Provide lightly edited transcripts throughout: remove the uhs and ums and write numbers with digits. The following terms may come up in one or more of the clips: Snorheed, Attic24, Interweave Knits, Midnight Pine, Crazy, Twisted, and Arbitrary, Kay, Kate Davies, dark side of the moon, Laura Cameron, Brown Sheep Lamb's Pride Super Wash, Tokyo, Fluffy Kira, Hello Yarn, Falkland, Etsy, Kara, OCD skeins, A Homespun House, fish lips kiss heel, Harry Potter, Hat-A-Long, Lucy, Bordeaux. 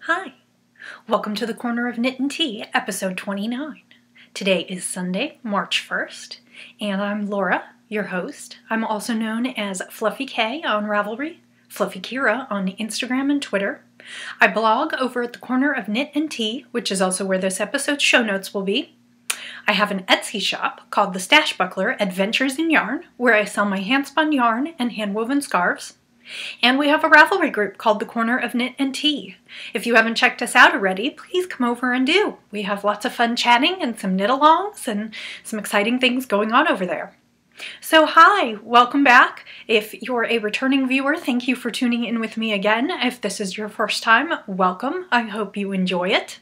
Hi, welcome to The Corner of Knit and Tea, episode 29. Today is Sunday, March 1st, and I'm Laura, your host. I'm also known as Fluffy Kay on Ravelry, Fluffy Kira on Instagram and Twitter. I blog over at The Corner of Knit and Tea, which is also where this episode's show notes will be. I have an Etsy shop called The Stashbuckler Adventures in Yarn, where I sell my handspun yarn and handwoven scarves. And we have a Ravelry group called The Corner of Knit and Tea. If you haven't checked us out already, please come over and do. We have lots of fun chatting and some knit-alongs and some exciting things going on over there. So hi, welcome back. If you're a returning viewer, thank you for tuning in with me again. If this is your first time, welcome. I hope you enjoy it.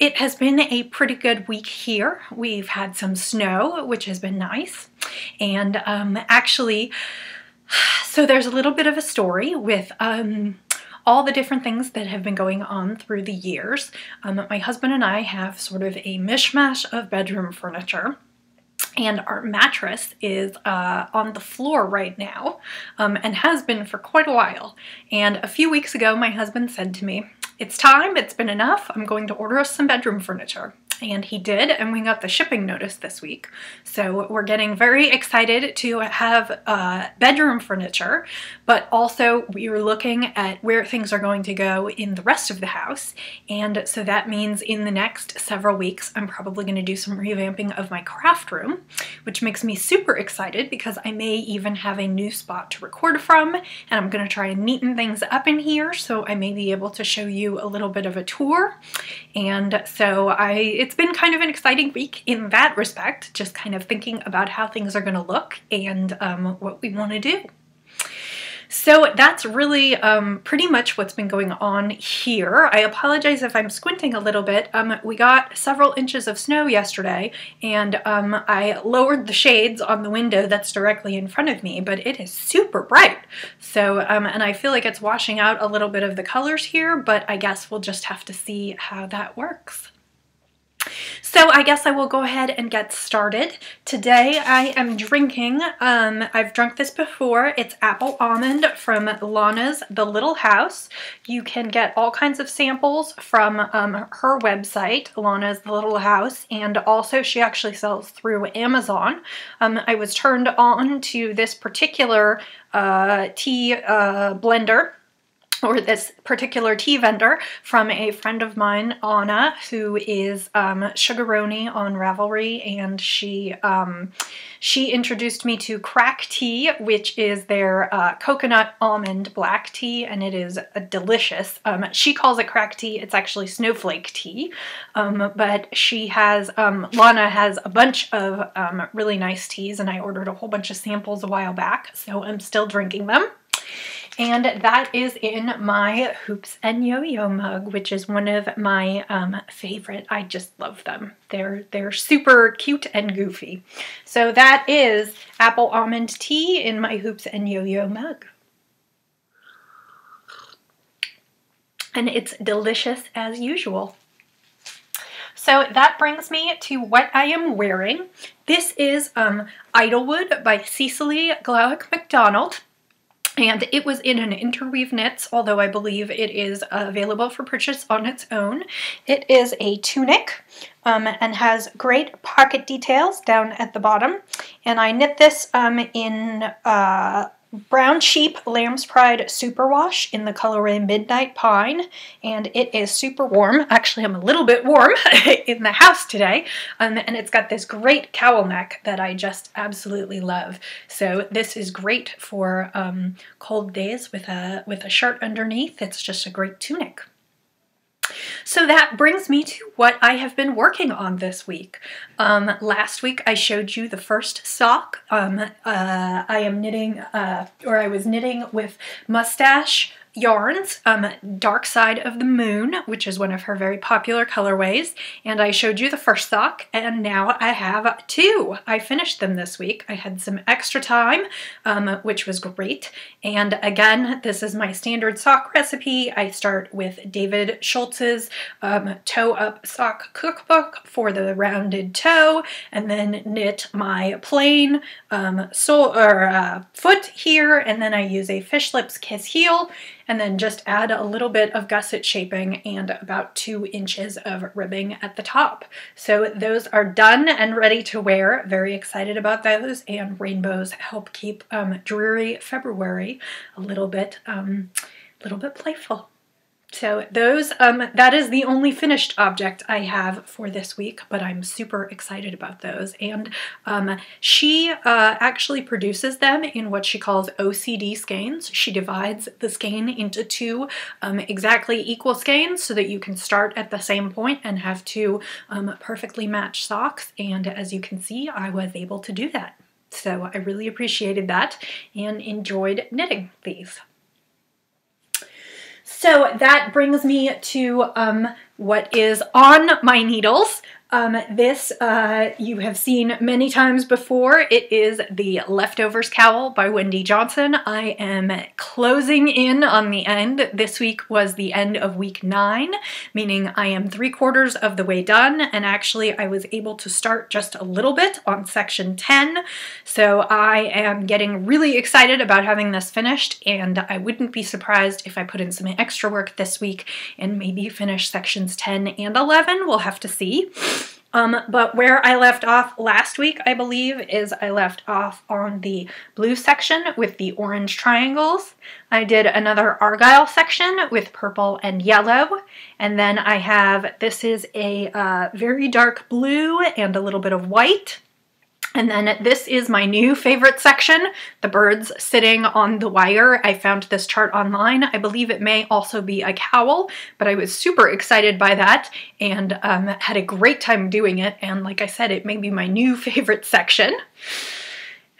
It has been a pretty good week here. We've had some snow, which has been nice. And so there's a little bit of a story with all the different things that have been going on through the years. My husband and I have sort of a mishmash of bedroom furniture, and our mattress is on the floor right now and has been for quite a while. And a few weeks ago, my husband said to me, "It's time, it's been enough, I'm going to order us some bedroom furniture." And he did, and we got the shipping notice this week. So we're getting very excited to have bedroom furniture, but also we're looking at where things are going to go in the rest of the house. And so that means in the next several weeks, I'm probably gonna do some revamping of my craft room, which makes me super excited because I may even have a new spot to record from, and I'm gonna try and neaten things up in here, so I may be able to show you a little bit of a tour. And so it's been kind of an exciting week in that respect, just kind of thinking about how things are going to look and what we want to do. So that's really pretty much what's been going on here. I apologize if I'm squinting a little bit. We got several inches of snow yesterday, and I lowered the shades on the window that's directly in front of me, but it is super bright. So, and I feel like it's washing out a little bit of the colors here, but I guess we'll just have to see how that works. So I guess I will go ahead and get started. Today I am drinking, I've drunk this before, it's apple almond from Lana's The Little House. You can get all kinds of samples from her website, Lana's The Little House, and also she actually sells through Amazon. I was turned on to this particular tea blender, or this particular tea vendor, from a friend of mine, Anna, who is Sugaroni on Ravelry, and she introduced me to Crack Tea, which is their coconut almond black tea, and it is delicious. She calls it Crack Tea, it's actually snowflake tea, but she has, Lana has a bunch of really nice teas, and I ordered a whole bunch of samples a while back, so I'm still drinking them. And that is in my Hoops and Yo-Yo mug, which is one of my favorite. I just love them. They're super cute and goofy. So that is apple almond tea in my Hoops and Yo-Yo mug. And it's delicious as usual. So that brings me to what I am wearing. This is Idlewood by Cecily Gluck-McDonald. And it was in an Interweave Knits, although I believe it is available for purchase on its own. It is a tunic and has great pocket details down at the bottom. And I knit this in Brown Sheep Lamb's Pride Super Wash in the colorway Midnight Pine. And it is super warm. Actually, I'm a little bit warm in the house today. And it's got this great cowl neck that I just absolutely love. So this is great for cold days with a shirt underneath. It's just a great tunic. So that brings me to what I have been working on this week. Last week I showed you the first sock. I am knitting, I was knitting with Mustache Yarns, Dark Side of the Moon, which is one of her very popular colorways, and I showed you the first sock, and now I have two. I finished them this week. I had some extra time, which was great, and again, this is my standard sock recipe. I start with David Schultz's toe-up sock cookbook for the rounded toe, and then knit my plain foot here, and then I use a fish lips kiss heel, and then just add a little bit of gusset shaping and about 2 inches of ribbing at the top. So those are done and ready to wear. Very excited about those, and rainbows help keep dreary February a little bit playful. So those, that is the only finished object I have for this week, but I'm super excited about those. And she actually produces them in what she calls OCD skeins. She divides the skein into two exactly equal skeins so that you can start at the same point and have two perfectly matched socks. And as you can see, I was able to do that. So I really appreciated that and enjoyed knitting these. So that brings me to what is on my needles. This you have seen many times before. It is The Leftovers Cowl by Wendy Johnson. I am closing in on the end. This week was the end of week 9, meaning I am 3/4 of the way done, and actually I was able to start just a little bit on section 10, so I am getting really excited about having this finished, and I wouldn't be surprised if I put in some extra work this week and maybe finish sections 10 and 11. We'll have to see. But where I left off last week, I believe, is I left off on the blue section with the orange triangles. I did another Argyle section with purple and yellow. And then I have, this is a very dark blue and a little bit of white. And then this is my new favorite section, the birds sitting on the wire. I found this chart online. I believe it may also be a cowl, but I was super excited by that and had a great time doing it. And like I said, it may be my new favorite section.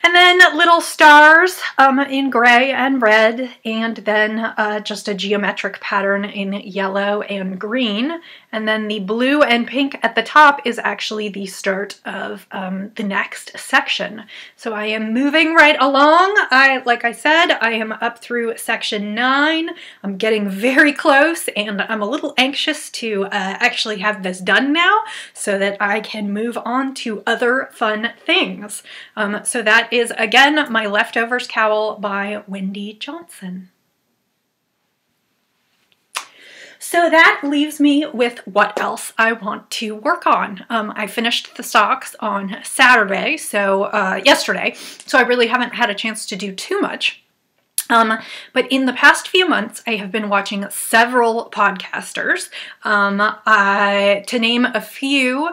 And then little stars in gray and red, and then just a geometric pattern in yellow and green. And then the blue and pink at the top is actually the start of the next section. So I am moving right along. Like I said, I am up through section 9. I'm getting very close, and I'm a little anxious to actually have this done now so that I can move on to other fun things. So that is, again, my Leftovers Cowl by Wendy Johnson. So that leaves me with what else I want to work on. I finished the socks on Saturday, so yesterday, so I really haven't had a chance to do too much. But in the past few months, I have been watching several podcasters. To name a few,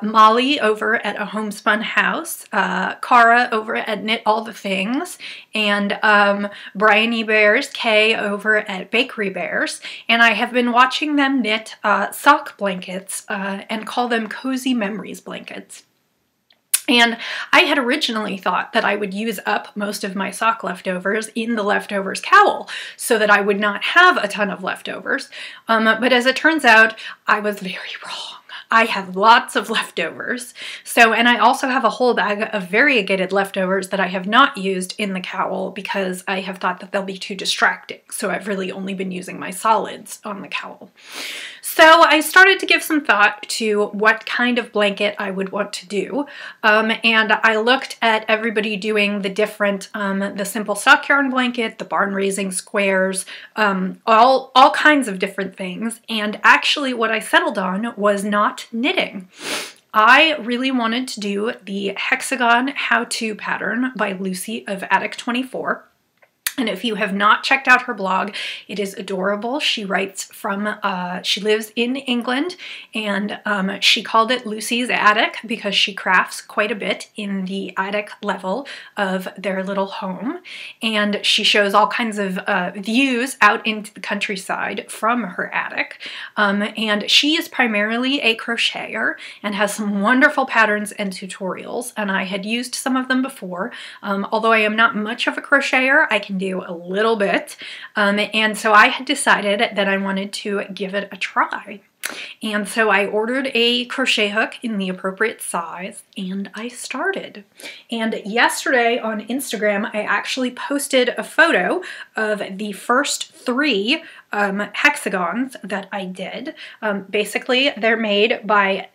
Molly over at A Homespun House, Kara over at Knit All The Things, and Bryony Bears, Kay over at Bakery Bears. And I have been watching them knit sock blankets and call them Cozy Memories Blankets. And I had originally thought that I would use up most of my sock leftovers in the Leftovers Cowl so that I would not have a ton of leftovers. But as it turns out, I was very wrong. I have lots of leftovers. So, and I also have a whole bag of variegated leftovers that I have not used in the cowl because I have thought that they'll be too distracting. So I've really only been using my solids on the cowl. So I started to give some thought to what kind of blanket I would want to do. And I looked at everybody doing the different, the simple sock yarn blanket, the barn raising squares, all kinds of different things. And actually what I settled on was not knitting. I really wanted to do the hexagon how-to pattern by Lucy of Attic24. And if you have not checked out her blog, it is adorable. She writes from, she lives in England, and she called it Lucy's Attic because she crafts quite a bit in the attic level of their little home. And she shows all kinds of views out into the countryside from her attic. And she is primarily a crocheter and has some wonderful patterns and tutorials. And I had used some of them before. Although I am not much of a crocheter, I can do a little bit, and so I had decided that I wanted to give it a try. And so I ordered a crochet hook in the appropriate size, and I started. And yesterday on Instagram, I actually posted a photo of the first 3 hexagons that I did. Basically, they're made by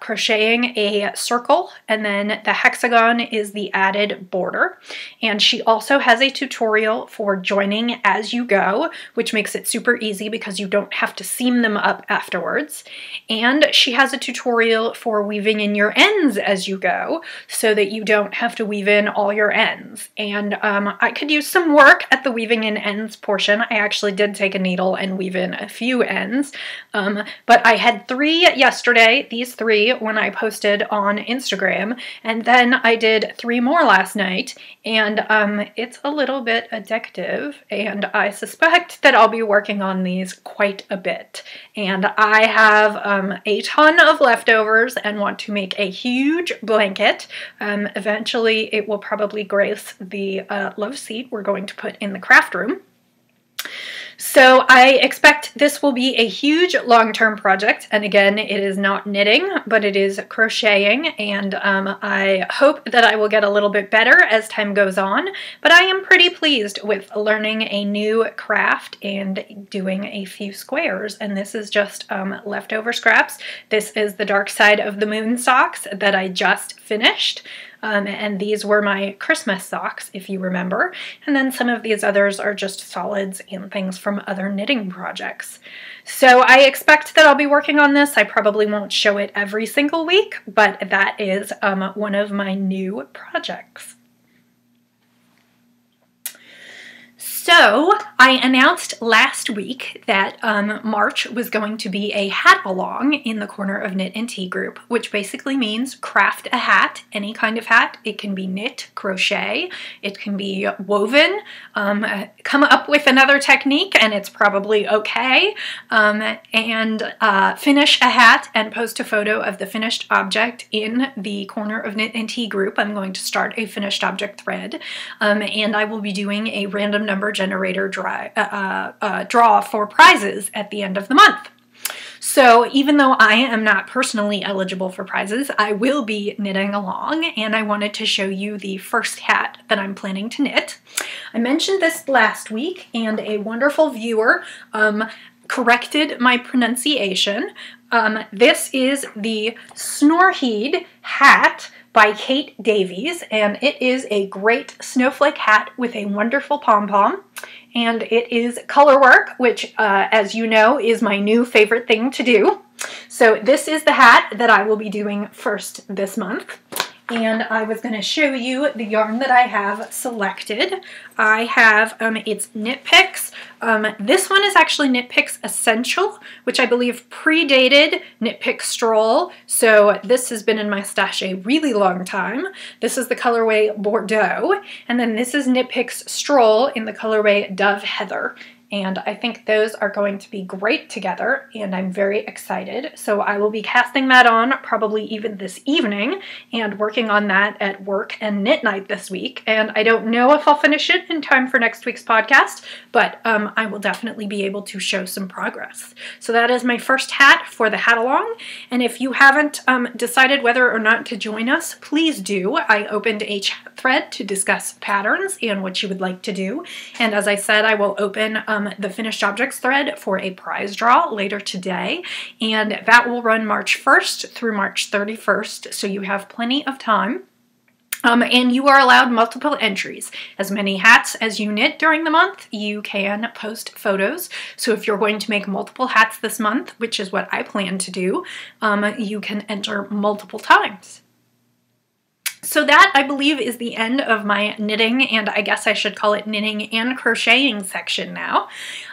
crocheting a circle, and then the hexagon is the added border. And she also has a tutorial for joining as you go, which makes it super easy because you don't have to seam them up afterwards. And she has a tutorial for weaving in your ends as you go, so that you don't have to weave in all your ends. And I could use some work at the weaving in ends portion. I actually did take a needle and weave in a few ends, but I had three yesterday, these three, when I posted on Instagram, and then I did three more last night, and it's a little bit addictive, and I suspect that I'll be working on these quite a bit. And I have a ton of leftovers and want to make a huge blanket. Eventually it will probably grace the love seat we're going to put in the craft room. So I expect this will be a huge long-term project, and again, it is not knitting, but it is crocheting, and I hope that I will get a little bit better as time goes on, but I am pretty pleased with learning a new craft and doing a few squares, and this is just leftover scraps. This is the Dark Side of the Moon socks that I just finished. And these were my Christmas socks, if you remember. And then some of these others are just solids and things from other knitting projects. So I expect that I'll be working on this. I probably won't show it every single week, but that is one of my new projects. So I announced last week that March was going to be a hat along in the Corner of Knit and Tea group, which basically means craft a hat, any kind of hat. It can be knit, crochet, it can be woven, come up with another technique and it's probably okay, and finish a hat and post a photo of the finished object in the Corner of Knit and Tea group. I'm going to start a finished object thread, and I will be doing a random number generator draw for prizes at the end of the month. So even though I am not personally eligible for prizes, I will be knitting along, and I wanted to show you the first hat that I'm planning to knit. I mentioned this last week, and a wonderful viewer corrected my pronunciation. This is the Snorheed hat by Kate Davies, and it is a great snowflake hat with a wonderful pom-pom, and it is color work, which, as you know, is my new favorite thing to do. So this is the hat that I will be doing first this month, and I was going to show you the yarn that I have selected. I have, it's Knit Picks. This one is actually Knit Picks Essential, which I believe predated Knit Picks Stroll, so this has been in my stash a really long time. This is the colorway Bordeaux, and then this is Knit Picks Stroll in the colorway Dove Heather, and I think those are going to be great together, and I'm very excited. So I will be casting that on probably even this evening, and working on that at work and knit night this week, and I don't know if I'll finish it in time for next week's podcast, but I will definitely be able to show some progress. So that is my first hat for the hat along, and if you haven't decided whether or not to join us, please do. I opened a chat thread to discuss patterns and what you would like to do, and as I said, I will open the finished objects thread for a prize draw later today, and that will run March 1st through March 31st, so you have plenty of time. And you are allowed multiple entries. As many hats as you knit during the month, you can post photos. So if you're going to make multiple hats this month, which is what I plan to do, you can enter multiple times. So that, I believe, is the end of my knitting, and I guess I should call it knitting and crocheting section now,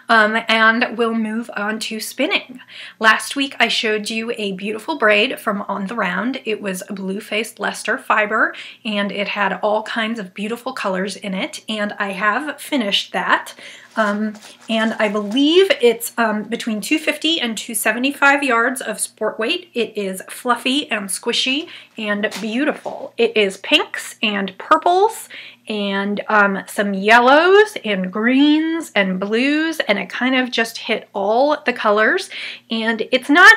and we'll move on to spinning. Last week I showed you a beautiful braid from On The Round. It was blue-faced Leicester fiber, and it had all kinds of beautiful colors in it, and I have finished that. And I believe it's between 250 and 275 yards of sport weight. It is fluffy and squishy and beautiful. It is pinks and purples and some yellows and greens and blues, and it kind of just hit all the colors. And it's not...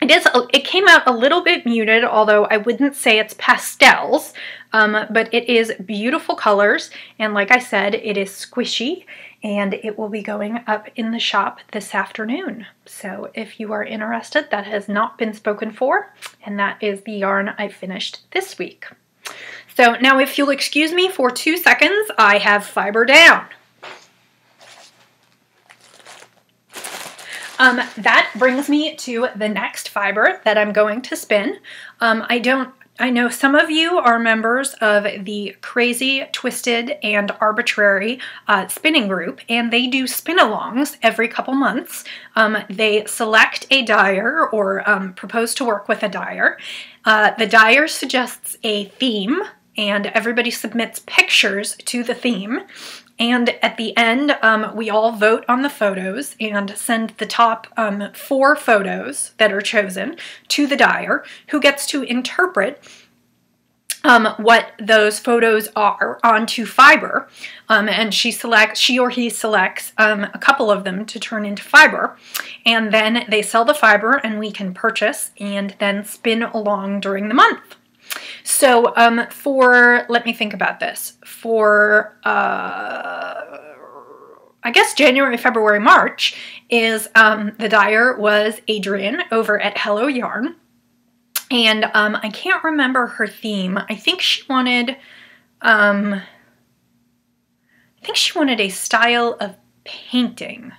it came out a little bit muted, although I wouldn't say it's pastels. But it is beautiful colors, and like I said, it is squishy, and it will be going up in the shop this afternoon. So if you are interested, that has not been spoken for, and that is the yarn I finished this week. So now if you'll excuse me for 2 seconds, I have fiber down. That brings me to the next fiber that I'm going to spin. I know some of you are members of the Crazy, Twisted, and Arbitrary spinning group, and they do spin-alongs every couple months. They select a dyer or propose to work with a dyer. The dyer suggests a theme, and everybody submits pictures to the theme. And at the end, we all vote on the photos and send the top 4 photos that are chosen to the dyer, who gets to interpret what those photos are onto fiber, and she or he selects a couple of them to turn into fiber, and then they sell the fiber and we can purchase and then spin along during the month. So let me think about this, for I guess January, February, March is the dyer was Adrian over at Hello Yarn, and I can't remember her theme. I think she wanted a style of painting.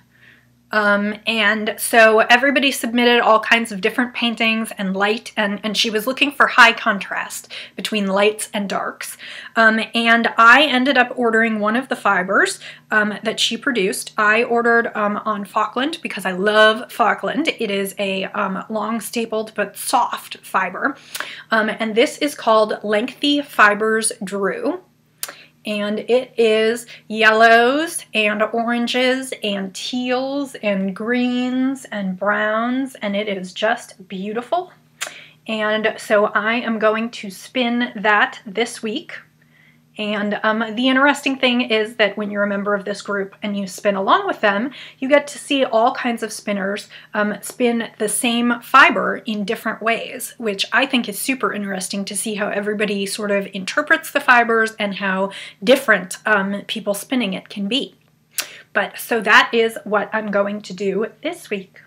And so everybody submitted all kinds of different paintings and light, and she was looking for high contrast between lights and darks. And I ended up ordering one of the fibers that she produced. I ordered on Falkland because I love Falkland. It is a long stapled but soft fiber. And this is called Lengthy Fibers Drew. And it is yellows and oranges and teals and greens and browns, and it is just beautiful. And so I am going to spin that this week. And the interesting thing is that when you're a member of this group and you spin along with them, you get to see all kinds of spinners spin the same fiber in different ways, which I think is super interesting to see how everybody sort of interprets the fibers and how different people spinning it can be. But so that is what I'm going to do this week.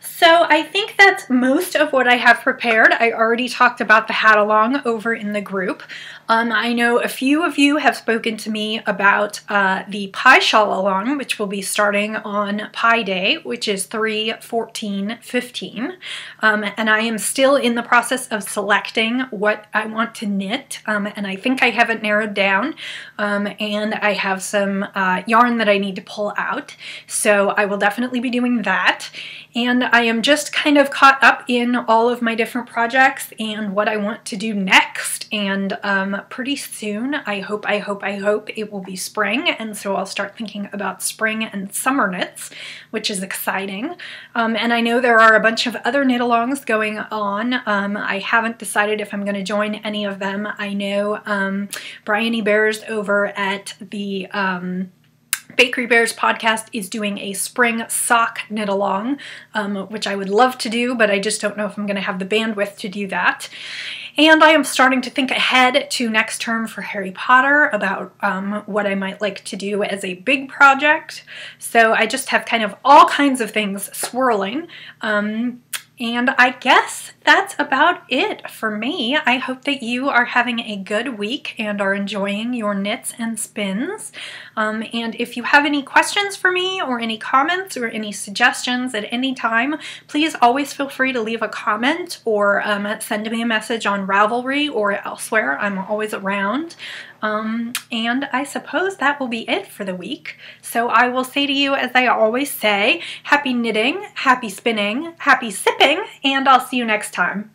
So I think that's most of what I have prepared. I already talked about the hat along over in the group. I know a few of you have spoken to me about the pie shawl along, which will be starting on Pie Day, which is 3/14/15. And I am still in the process of selecting what I want to knit, and I think I have it narrowed down, and I have some yarn that I need to pull out. So I will definitely be doing that. And I am just kind of caught up in all of my different projects and what I want to do next, and pretty soon I hope it will be spring, and so I'll start thinking about spring and summer knits, which is exciting. And I know there are a bunch of other knit-alongs going on. I haven't decided if I'm going to join any of them. I know Bryony Bears over at the Bakery Bears podcast is doing a spring sock knit along, which I would love to do, but I just don't know if I'm going to have the bandwidth to do that. And I am starting to think ahead to next term for Harry Potter about what I might like to do as a big project. So I just have kind of all kinds of things swirling. And I guess that's about it for me. I hope that you are having a good week and are enjoying your knits and spins. And if you have any questions for me or any comments or any suggestions at any time, please always feel free to leave a comment or send me a message on Ravelry or elsewhere. I'm always around. And I suppose that will be it for the week. So I will say to you, as I always say, happy knitting, happy spinning, happy sipping, and I'll see you next time.